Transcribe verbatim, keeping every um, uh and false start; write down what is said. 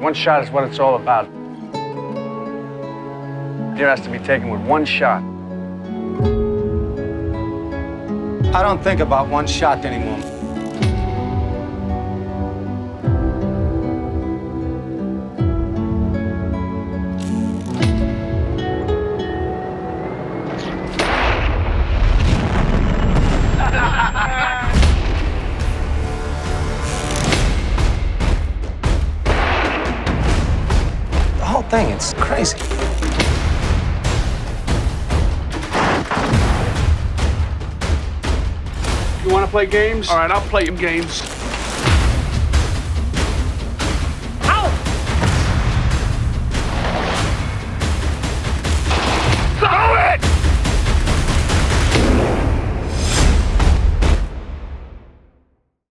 One shot is what it's all about. Deer has to be taken with one shot. I don't think about one shot anymore. Thing. It's crazy. You want to play games? All right, I'll play them games.